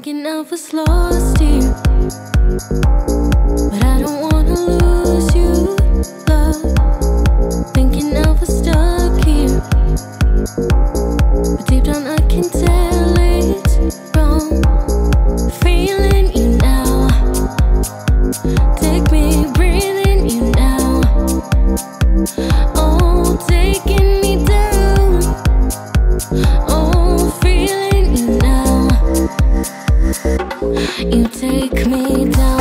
thinking I was lost to you, but I don't wanna lose you, love. Thinking I was stuck here, but deep down I can tell it's wrong. Feeling you now, take me breathing you now. Oh, taking me down. Oh, feeling you now. You take me down.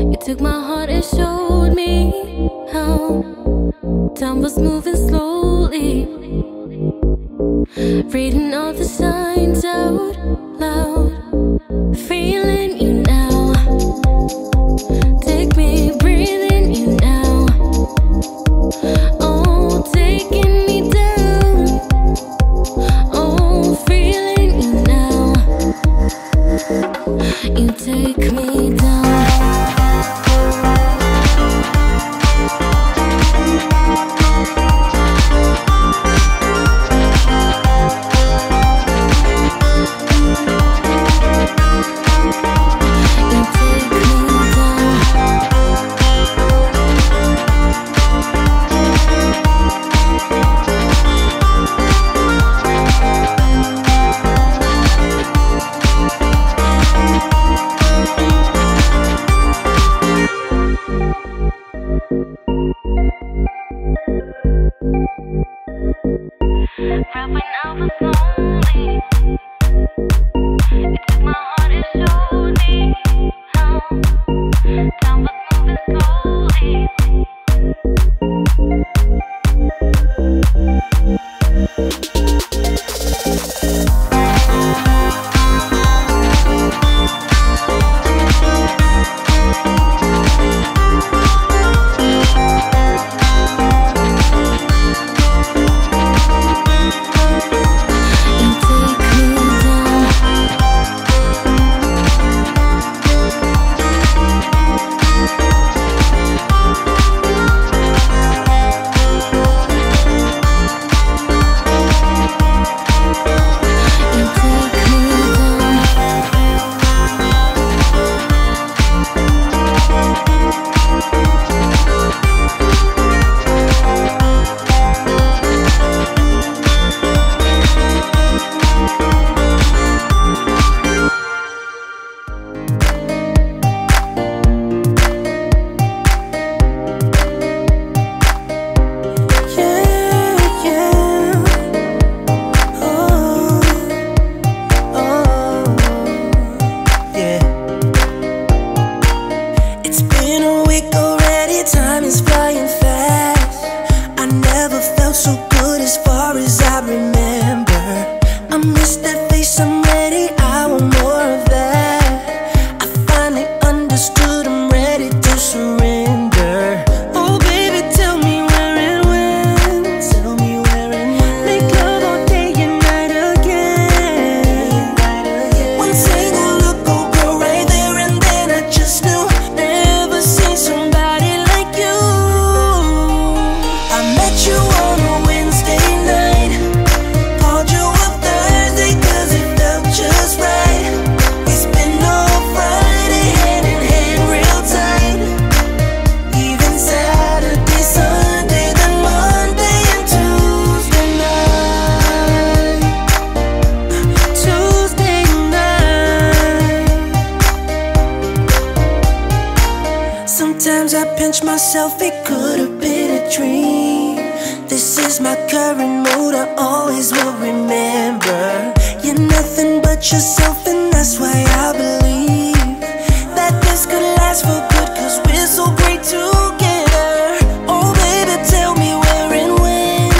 You took my heart and showed me how time was moving slowly, reading all the signs out loud. Feeling you now, take me breathing you now. Oh, taking me down. Oh, feeling you now. You take me down. Right when I was lonely, it took my heart and showed me how time was moving slowly. Sometimes I pinch myself, it could have been a dream. This is my current mood, I always will remember. You're nothing but yourself, and that's why I believe that this could last for good, cause we're so great together. Oh baby, tell me where and when.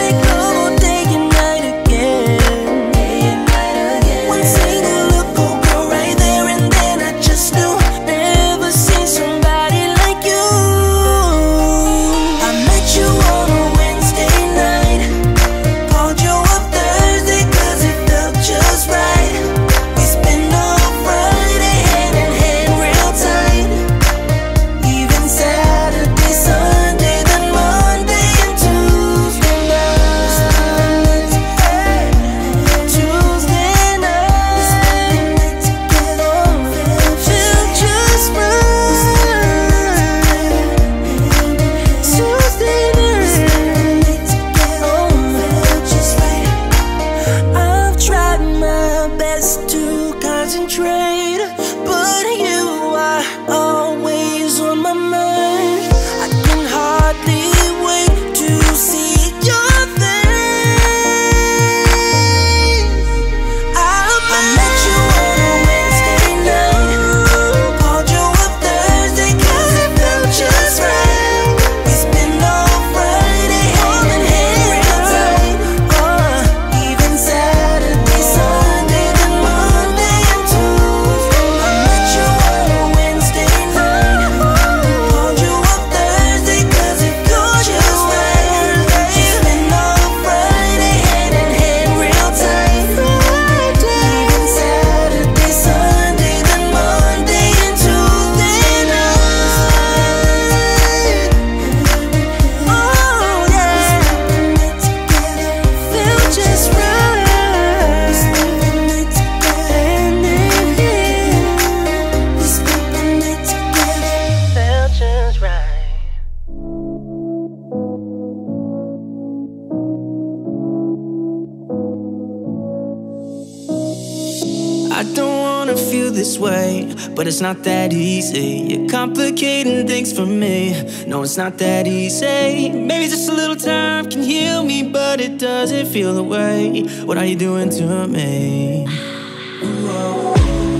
Make love all day and night. I don't wanna feel this way, but it's not that easy. You're complicating things for me. No, it's not that easy. Maybe just a little time can heal me, but it doesn't feel the way. What are you doing to me?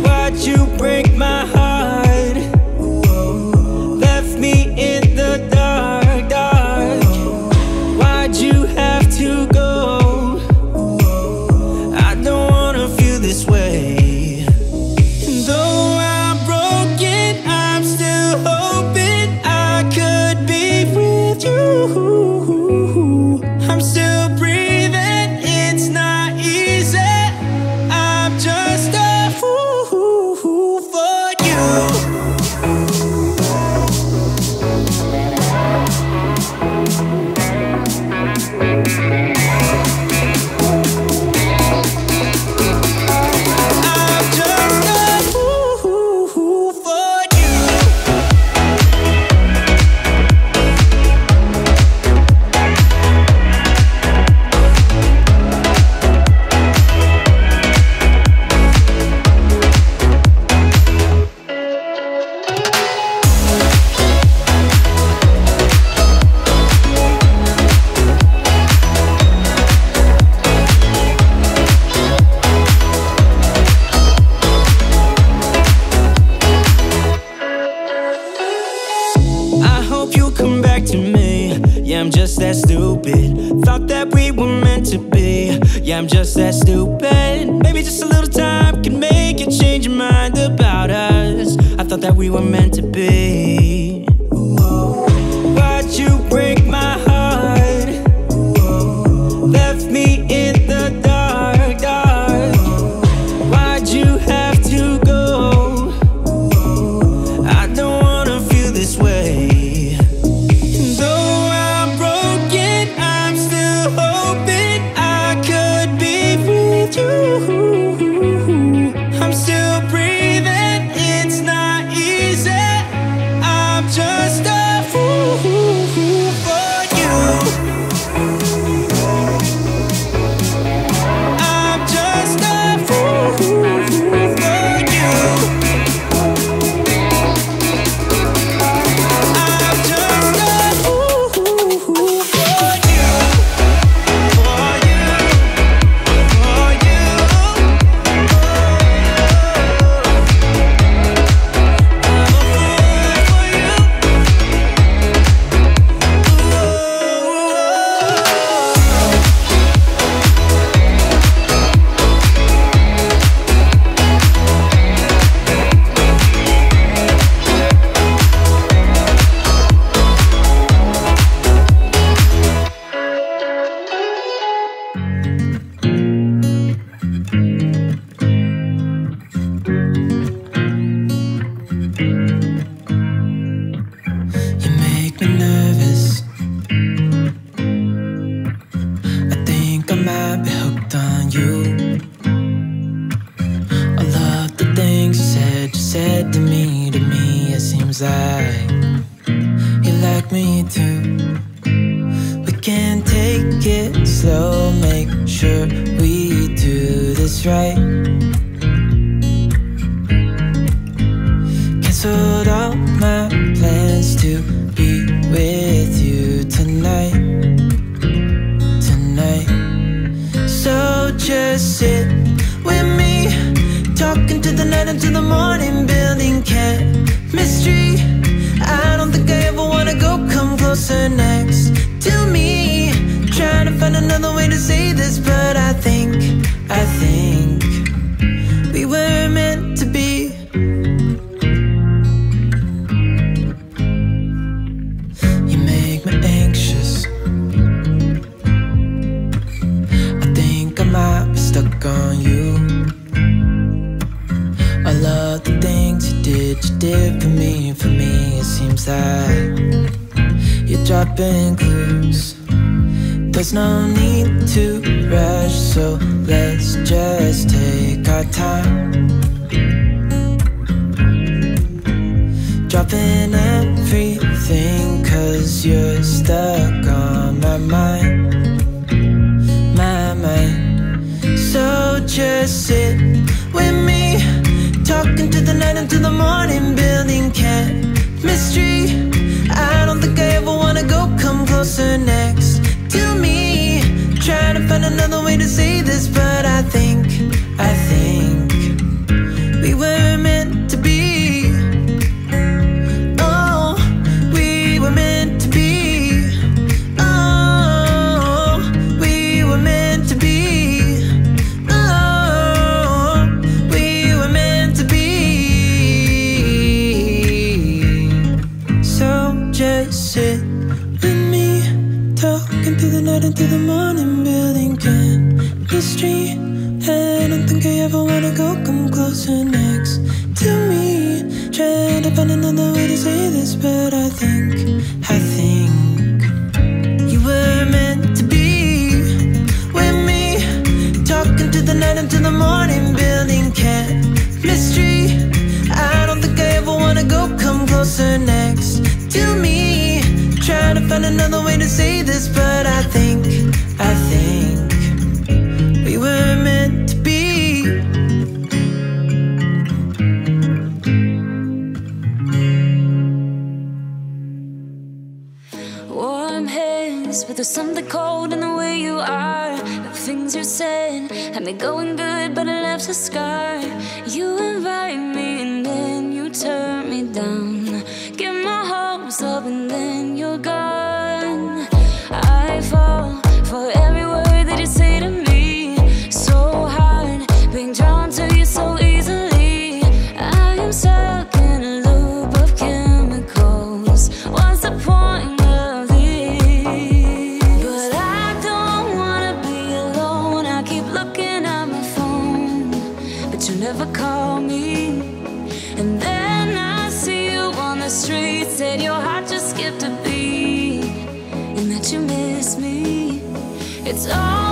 Why'd you break my heart? Left me in the dark. Why'd you have to go? I don't wanna feel this way. I'm just that stupid. Thought that we were meant to be. Yeah, I'm just that stupid. Maybe just a little time can make you change your mind about us. I thought that we were meant to be. Why'd you break my heart? Left me in the dark. Why'd you have to go? I don't wanna feel this way. Just sit with me, into the night, into the morning, building chemistry. I don't think I ever wanna go. Come closer next to me. Try to find another way to say this, but I think we were meant to be. Oh, we were meant to be. Oh, we were meant to be. Oh, we were meant to be. So just sit with me, talking through the night and through the morning, building chemistry. I don't think I ever wanna go. Come closer next to me. Try to find another way to say this, but I think you were meant to be with me. Talking to the night until the morning, building chemistry. I don't think I ever wanna go. Come closer next to me. Try to find another way to say this, but I think we were meant to be. Warm hands, but there's something cold in the way you are. The things you said had me going good, but it left a scar. You invite me and then you turn me down. Get my hopes up and then you're gone. I fall for every word that you say to me. So hard being drawn to you so easily. I am stuck in a loop of chemicals. What's the point of this? But I don't wanna be alone. I keep looking at my phone, but you never call me. And then I see you on the street. Said your heart just skipped a beat, and that you miss me. It's all